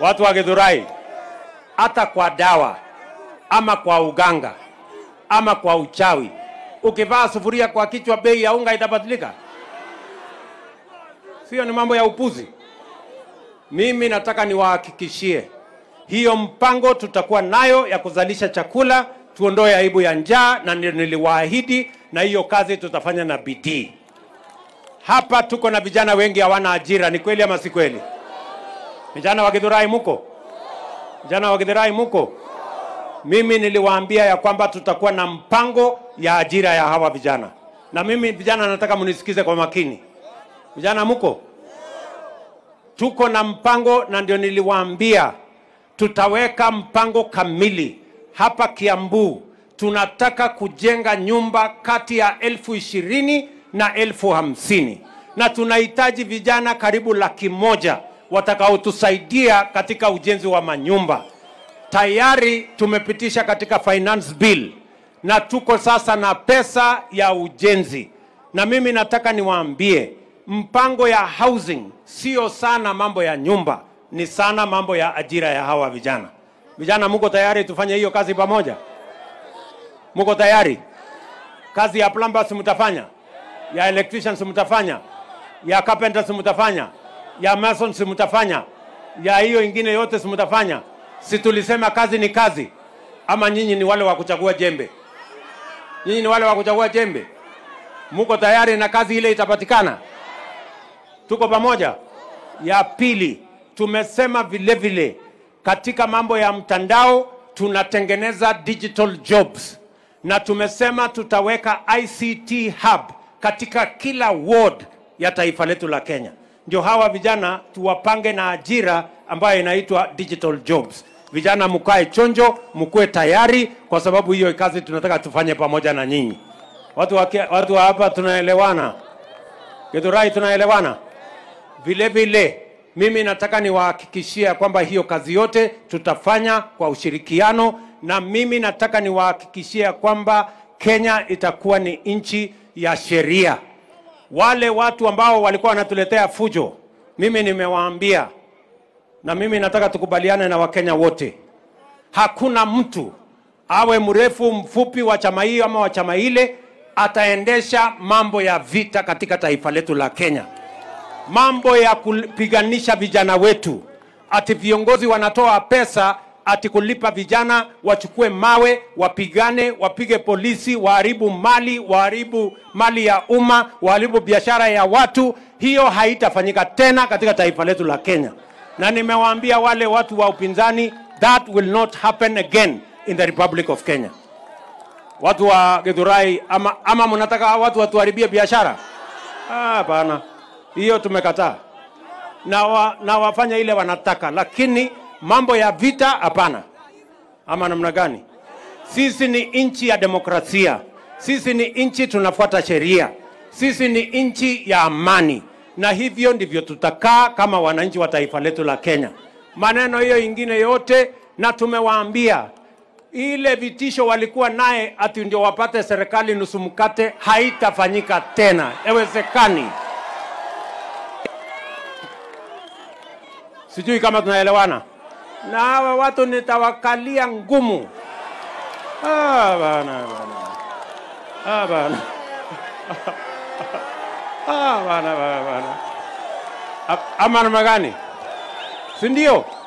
watu wa Githurai, hata kwa dawa, ama kwa uganga, ama kwa uchawi. Ukivaa sufuria kwa kichwa, bei ya unga itabadilika. Sio, ni mambo ya upuzi. Mimi nataka niwahakikishie hiyo mpango tutakuwa nayo ya kuzalisha chakula, tuondoe aibu ya njaa, na niliwaahidi, na hiyo kazi tutafanya na bidii. Hapa tuko na vijana wengi hawana ajira, ni kweli ama si kweli? Vijana wa Githurai muko? Vijana wa Githurai muko? Mimi niliwaambia ya kwamba tutakuwa na mpango ya ajira ya hawa vijana. Na mimi vijana nataka munisikize kwa makini. Vijana muko? Tuko na mpango, na ndio niliwaambia tutaweka mpango kamili. Hapa Kiambu tunataka kujenga nyumba kati ya 20,000 na 50,000, na tunahitaji vijana karibu 100,000 watakaotusaidia katika ujenzi wa manyumba. Tayari tumepitisha katika finance bill, na tuko sasa na pesa ya ujenzi. Na mimi nataka niwaambie, mpango ya housing sio sana mambo ya nyumba, ni sana mambo ya ajira ya hawa vijana. Vijana muko tayari tufanye hiyo kazi pamoja? Muko tayari? Kazi ya plumbers mtafanya, ya electricians mtafanya, ya carpenters mtafanya, ya masons mtafanya, ya hiyo ingine yote mtafanya. Si tulisema kazi ni kazi? Ama nyinyi ni wale wa kuchagua jembe? Nyinyi ni wale wa kuchagua jembe? Muko tayari na kazi ile itapatikana? Tuko pamoja? Ya pili, tumesema vile vile katika mambo ya mtandao tunatengeneza digital jobs, na tumesema tutaweka ICT hub katika kila ward ya taifa letu la Kenya. Ndio hawa vijana tuwapange na ajira ambayo inaitwa digital jobs. Vijana mukae chonjo, mkuwe tayari, kwa sababu hiyo kazi tunataka tufanye pamoja na nyinyi. Watu hapa tunaelewana? Githurai tunaelewana? Vile vile mimi nataka niwahakikishie kwamba hiyo kazi yote tutafanya kwa ushirikiano, na mimi nataka niwahakikishie kwamba Kenya itakuwa ni nchi ya sheria. Wale watu ambao walikuwa wanatuletea fujo, mimi nimewaambia, na mimi nataka tukubaliane na Wakenya wote, hakuna mtu awe mrefu mfupi wa chama hiyo ama wa chama ile ataendesha mambo ya vita katika taifa letu la Kenya. Mambo ya kupiganisha vijana wetu, ati viongozi wanatoa pesa ati kulipa vijana wachukue mawe wapigane, wapige polisi, waharibu mali ya umma, waharibu biashara ya watu, hiyo haitafanyika tena katika taifa letu la Kenya. Na nimewaambia wale watu wa upinzani, that will not happen again in the Republic of Kenya. Watu wa Githurai, ama mnataka watu watuharibie biashara? Hapana. Hiyo tumekataa. Na wafanya ile wanataka, lakini mambo ya vita hapana. Ama namna gani? Sisi ni nchi ya demokrasia. Sisi ni nchi tunafuata sheria. Sisi ni nchi ya amani. Na hivyo ndivyo tutakaa kama wananchi wa taifa letu la Kenya. Maneno hiyo ingine yote, na tumewaambia ile vitisho walikuwa naye ati ndio wapate serikali nusu mkate, haitafanyika tena. Haiwezekani. Sijui kama tunaelewana. Na hawa watu nitawakalia ngumu. Ama namna gani? Si ndio?